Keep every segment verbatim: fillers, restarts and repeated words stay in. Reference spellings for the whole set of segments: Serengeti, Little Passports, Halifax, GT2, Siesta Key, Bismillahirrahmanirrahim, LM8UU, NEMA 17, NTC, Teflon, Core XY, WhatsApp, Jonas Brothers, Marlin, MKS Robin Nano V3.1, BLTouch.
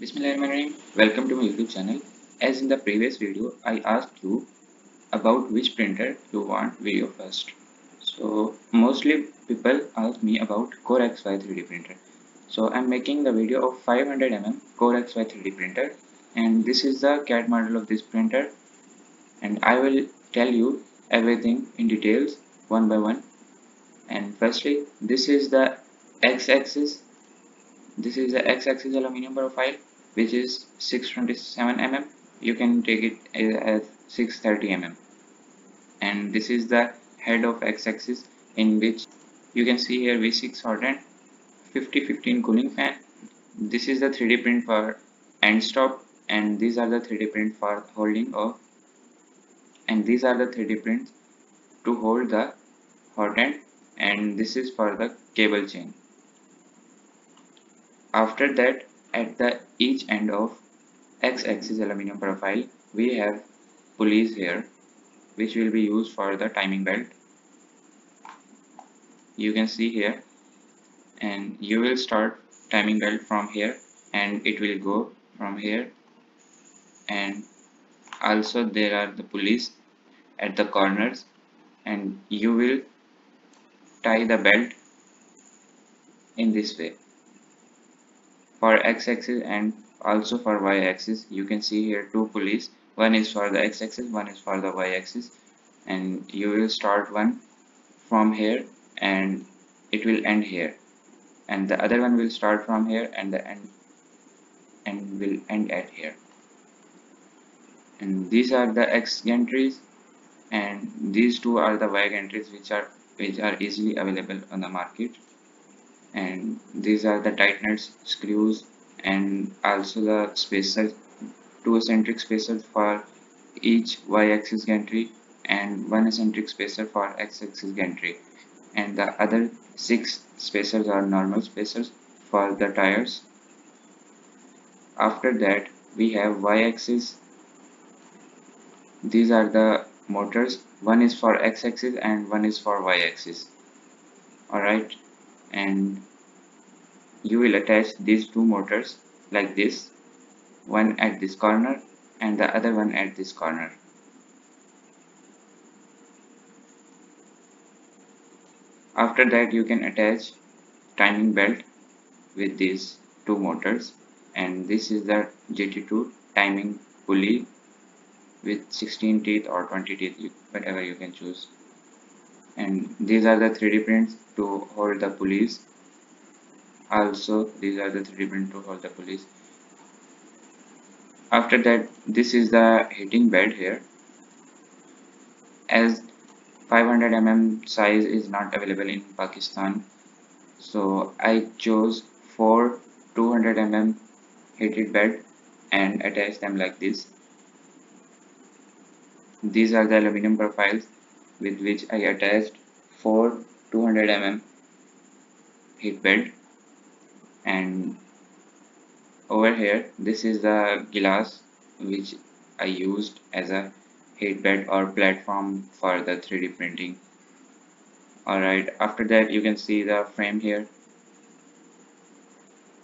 Bismillahirrahmanirrahim. Welcome to my YouTube channel. As in the previous video, I asked you about which printer you want video first. So mostly people ask me about Core X Y three D printer. So I'm making the video of five hundred millimeter Core X Y three D printer, and this is the C A D model of this printer, and I will tell you everything in details one by one. And firstly, this is the x-axis. This is the x-axis aluminium profile, which is six twenty-seven millimeter. You can take it as six thirty millimeter. And this is the head of x-axis, in which you can see here V six hot end, fifty fifteen cooling fan. This is the three D print for end stop, and these are the three D print for holding off, and these are the three D prints to hold the hot end, and this is for the cable chain. After that, at the each end of x-axis aluminum profile, we have pulleys here, which will be used for the timing belt. You can see here, and you will start timing belt from here, and it will go from here. And also there are the pulleys at the corners, and you will tie the belt in this way. For x-axis and also for y-axis, you can see here two pulleys. One is for the x-axis, one is for the y-axis, and you will start one from here and it will end here, and the other one will start from here and the end and will end at here. And these are the x gantries, and these two are the y gantries, which are which are easily available on the market. And these are the tighteners, screws, and also the spacers, two eccentric spacers for each y-axis gantry and one eccentric spacer for x-axis gantry, and the other six spacers are normal spacers for the tires. After that, we have y-axis. These are the motors. One is for x-axis and one is for y-axis. All right. And you will attach these two motors like this, one at this corner and the other one at this corner. After that, you can attach timing belt with these two motors, and this is the G T two timing pulley with sixteen teeth or twenty teeth, whatever you can choose. And these are the three D prints to hold the pulleys. Also, these are the three D print to hold the pulleys. After that, this is the heating bed here. As five hundred millimeter size is not available in Pakistan, so I chose four two hundred millimeter heated bed and attached them like this. These are the aluminum profiles with which I attached four two hundred millimeter heat bed. And over here, this is the glass which I used as a heat bed or platform for the three D printing. Alright, after that, you can see the frame here.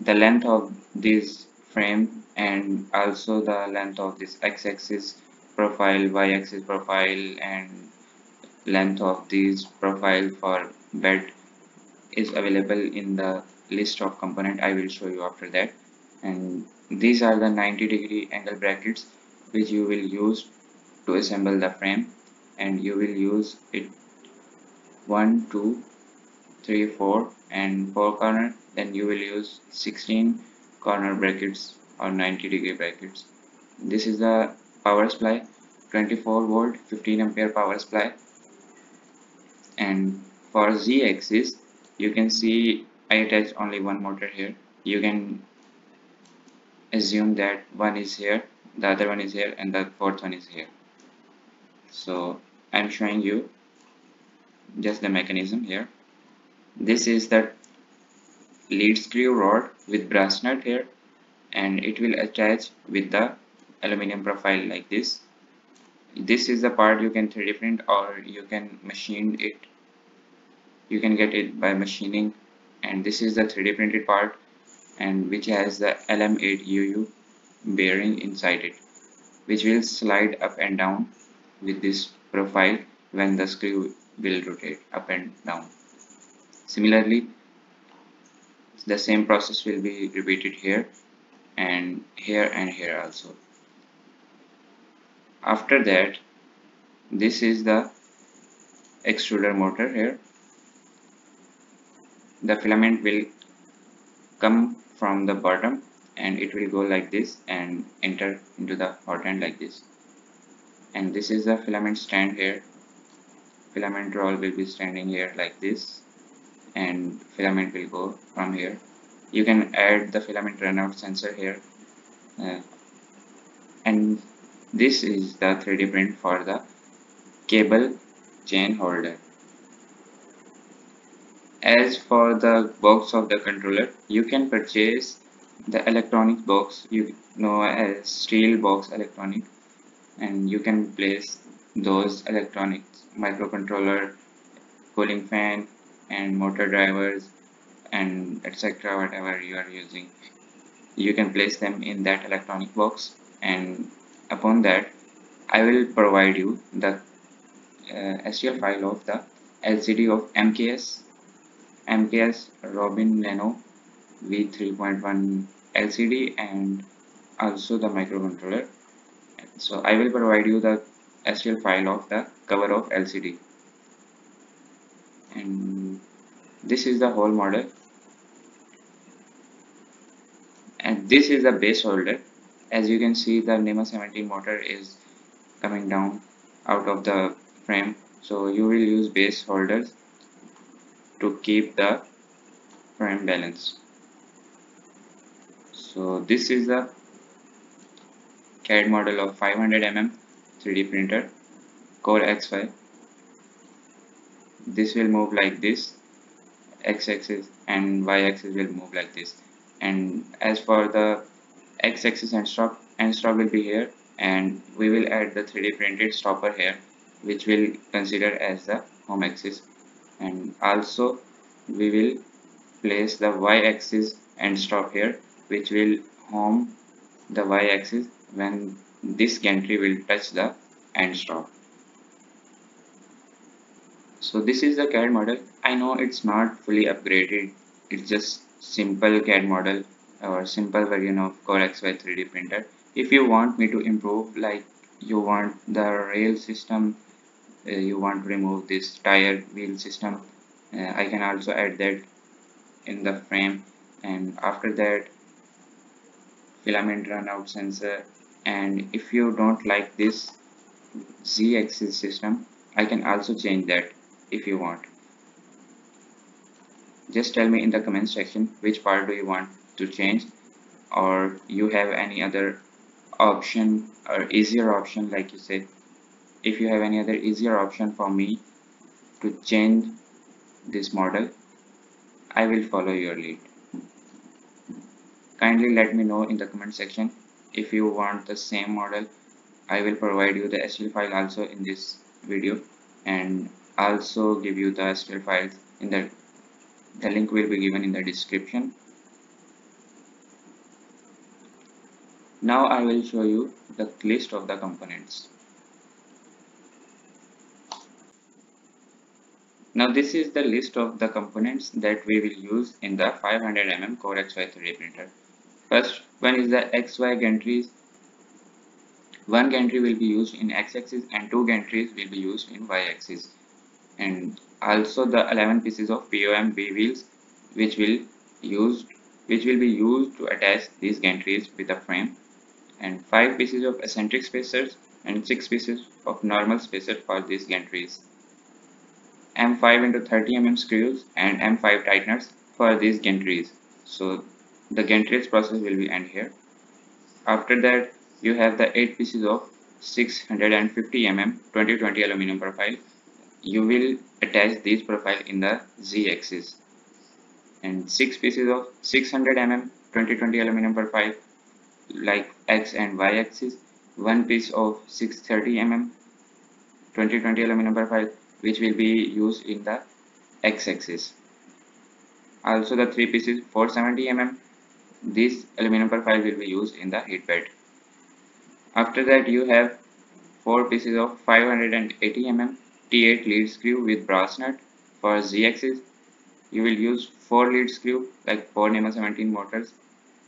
The length of this frame and also the length of this x-axis profile, y-axis profile, and length of these profile for bed is available in the list of component I will show you after that. And these are the ninety degree angle brackets which you will use to assemble the frame, and you will use it one, two, three, four and four corner. Then you will use sixteen corner brackets or ninety degree brackets. This is the power supply, twenty-four volt fifteen ampere power supply. And for Z axis, you can see I attached only one motor here. You can assume that one is here, the other one is here, and the fourth one is here. So I'm showing you just the mechanism here. This is the lead screw rod with brass nut here, and it will attach with the aluminum profile like this. This is the part you can three D print or you can machine it. You can get it by machining, and this is the three D printed part, and which has the L M eight U U bearing inside it, which will slide up and down with this profile when the screw will rotate up and down. Similarly, the same process will be repeated here and here and here also. After that, this is the extruder motor here. The filament will come from the bottom and it will go like this and enter into the hot end like this. And this is the filament stand here. Filament roll will be standing here like this, and filament will go from here. You can add the filament runout sensor here, uh, and this is the three D print for the cable chain holder. As for the box of the controller, you can purchase the electronic box, you know, as steel box electronic, and you can place those electronics, microcontroller, cooling fan, and motor drivers, and et cetera, whatever you are using, you can place them in that electronic box. And upon that, I will provide you the uh, H T M L file of the L C D of M K S M K S Robin Nano V three point one L C D and also the microcontroller. So I will provide you the H T M L file of the cover of L C D. And this is the whole model, and this is the base holder. As you can see, the NEMA seventeen motor is coming down out of the frame, so you will use base holders to keep the frame balance. So this is the C A D model of five hundred millimeter three D printer Core X Y. This will move like this, x-axis and y-axis will move like this, and as for the x-axis and stop and stop will be here, and we will add the three D printed stopper here, which will consider as the home axis, and also we will place the y-axis and stop here, which will home the y-axis when this gantry will touch the end stop. So this is the C A D model. I know it's not fully upgraded, it's just simple C A D model or simple version of Core X Y three D printer. If you want me to improve, like you want the rail system, uh, you want to remove this tire wheel system, uh, I can also add that in the frame, and after that filament runout sensor. And if you don't like this z-axis system, I can also change that if you want. Just tell me in the comment section which part do you want to change, or you have any other option or easier option, like you say, if you have any other easier option for me to change this model, I will follow your lead. Kindly let me know in the comment section if you want the same model. I will provide you the H T M L file also in this video, and also give you the H T M L files in the the link will be given in the description. Now I will show you the list of the components. Now this is the list of the components that we will use in the five hundred millimeter Core X Y three D printer. First one is the X Y gantries. One gantry will be used in x-axis and two gantries will be used in y-axis, and also the eleven pieces of POMB wheels which will used which will be used to attach these gantries with the frame, and five pieces of eccentric spacers and six pieces of normal spacers for these gantries, M five into thirty millimeter screws and M five tighteners for these gantries. So the gantries process will be end here. After that, you have the eight pieces of six hundred fifty millimeter twenty twenty aluminum profile. You will attach these profile in the Z axis, and six pieces of six hundred millimeter twenty twenty aluminum profile like X and Y axis, one piece of six hundred thirty millimeter twenty twenty aluminum profile which will be used in the X axis. Also the three pieces four hundred seventy millimeter This aluminum profile will be used in the heat bed. After that, you have four pieces of five hundred eighty millimeter T eight lead screw with brass nut for Z axis. You will use four lead screw like four NEMA seventeen motors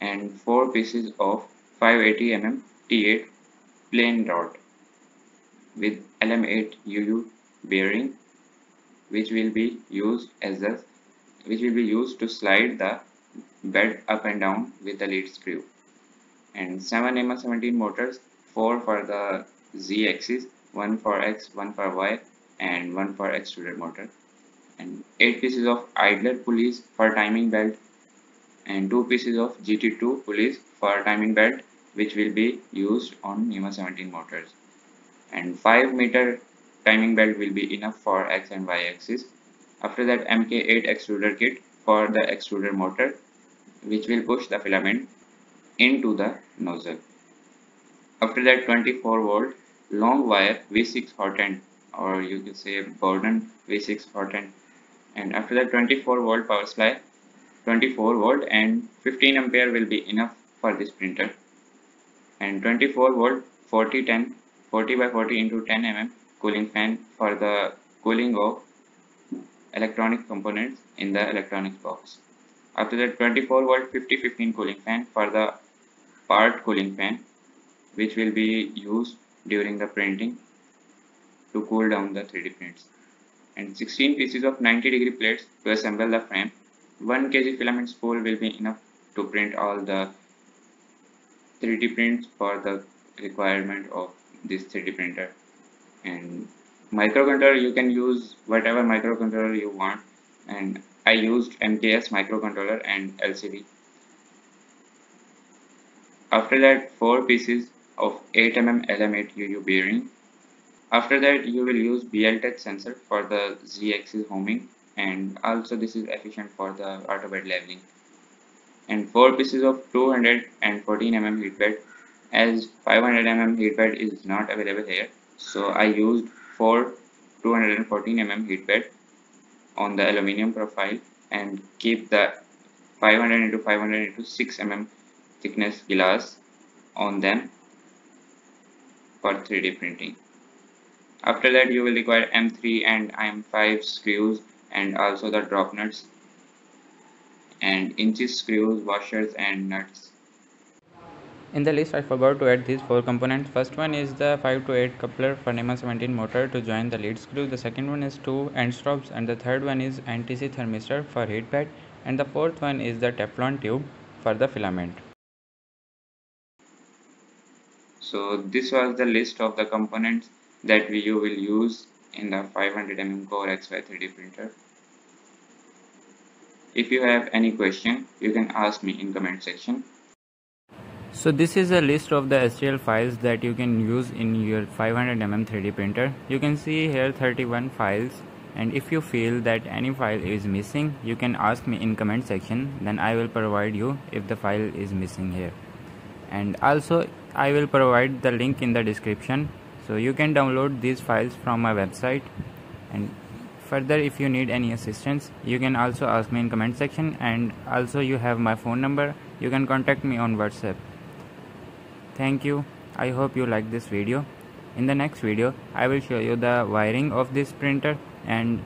and four pieces of five hundred eighty millimeter T eight plain rod with L M eight U U bearing, which will be used as a which will be used to slide the bed up and down with the lead screw, and seven NEMA seventeen motors, four for the Z axis, one for X, one for Y, and one for extruded motor, and eight pieces of idler pulleys for timing belt, and two pieces of G T two pulleys for timing belt, which will be used on NEMA seventeen motors, and five meter timing belt will be enough for X and Y axis. After that, M K eight extruder kit for the extruder motor, which will push the filament into the nozzle. After that, twenty-four volt long wire V six hot end, or you can say Gordon V six hot end, and after that twenty-four volt power supply, twenty-four volt and fifteen ampere will be enough for this printer, and twenty-four volt forty ten forty by forty into ten millimeter cooling fan for the cooling of electronic components in the electronics box. After that, twenty-four volt fifty fifteen cooling fan for the part cooling fan, which will be used during the printing to cool down the three D prints, and sixteen pieces of ninety degree plates to assemble the frame. One kilogram filament spool will be enough to print all the three D prints for the requirement of this three D printer. And microcontroller, you can use whatever microcontroller you want, and I used M K S microcontroller and L C D. After that, four pieces of eight millimeter L M eight U U bearing. After that, you will use BLTouch sensor for the Z axis homing, and also this is efficient for the auto bed leveling. And four pieces of two hundred fourteen millimeter heat bed. As five hundred millimeter heat bed is not available here, so I used four two hundred fourteen millimeter heat bed on the aluminium profile and keep the five hundred into five hundred into six millimeter thickness glass on them for three D printing. After that, you will require M three and M five screws, and also the drop nuts and inches, screws, washers and nuts. In the list, I forgot to add these four components. First one is the five to eight coupler for NEMA seventeen motor to join the lead screw. The second one is two end stops, and the third one is N T C thermistor for heat pad, and the fourth one is the Teflon tube for the filament. So this was the list of the components that we you will use in the five hundred millimeter Core X Y three D printer. If you have any question, you can ask me in comment section. So this is a list of the S T L files that you can use in your five hundred millimeter three D printer. You can see here thirty-one files, and if you feel that any file is missing, you can ask me in comment section, then I will provide you if the file is missing here. And also I will provide the link in the description, so you can download these files from my website. And further, if you need any assistance, you can also ask me in comment section, and also you have my phone number, you can contact me on WhatsApp. Thank you. I hope you like this video. In the next video, I will show you the wiring of this printer and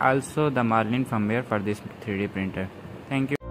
also the Marlin firmware for this three D printer. Thank you.